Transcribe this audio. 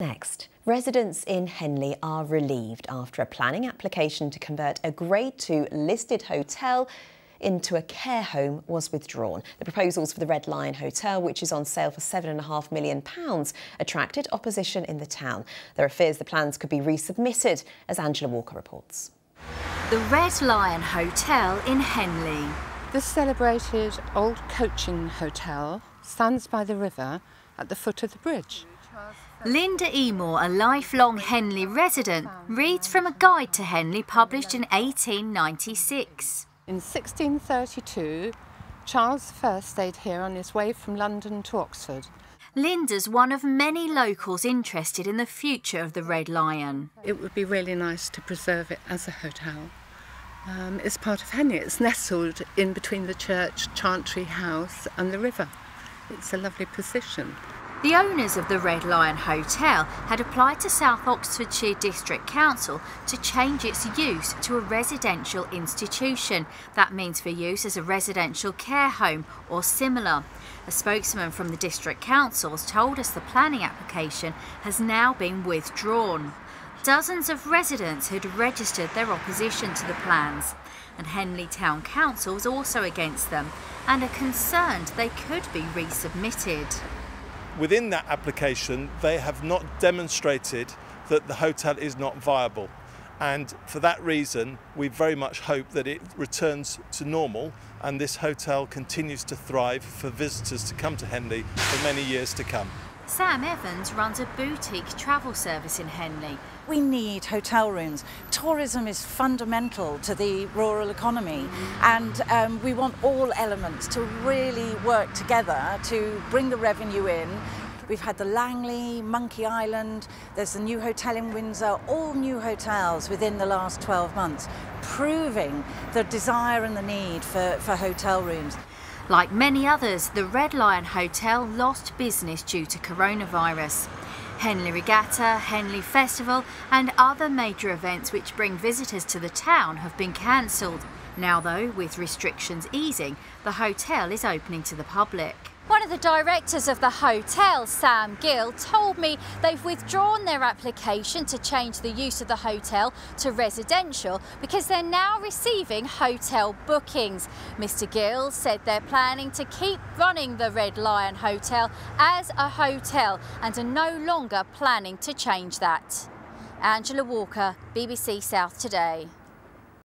Next, residents in Henley are relieved after a planning application to convert a Grade 2 listed hotel into a care home was withdrawn. The proposals for the Red Lion Hotel, which is on sale for £7.5 million, attracted opposition in the town. There are fears the plans could be resubmitted, as Angela Walker reports. The Red Lion Hotel in Henley. The celebrated old coaching hotel stands by the river at the foot of the bridge. Linda Emore, a lifelong Henley resident, reads from a guide to Henley published in 1896. In 1632, Charles I stayed here on his way from London to Oxford. Linda's one of many locals interested in the future of the Red Lion. It would be really nice to preserve it as a hotel. It's part of Henley. It's nestled in between the church, Chantry House and the river. It's a lovely position. The owners of the Red Lion Hotel had applied to South Oxfordshire District Council to change its use to a residential institution. That means for use as a residential care home or similar. A spokesman from the District Council's told us the planning application has now been withdrawn. Dozens of residents had registered their opposition to the plans, and Henley Town Council was also against them and are concerned they could be resubmitted. Within that application, they have not demonstrated that the hotel is not viable. And for that reason, we very much hope that it returns to normal and this hotel continues to thrive for visitors to come to Henley for many years to come. Sam Evans runs a boutique travel service in Henley. We need hotel rooms. Tourism is fundamental to the rural economy, and we want all elements to really work together to bring the revenue in. We've had the Langley, Monkey Island, there's the new hotel in Windsor, all new hotels within the last 12 months, proving the desire and the need for hotel rooms. Like many others, the Red Lion Hotel lost business due to coronavirus. Henley Regatta, Henley Festival and other major events which bring visitors to the town have been cancelled. Now though, with restrictions easing, the hotel is opening to the public. One of the directors of the hotel, Sam Gill, told me they've withdrawn their application to change the use of the hotel to residential because they're now receiving hotel bookings. Mr Gill said they're planning to keep running the Red Lion Hotel as a hotel and are no longer planning to change that. Angela Walker, BBC South Today.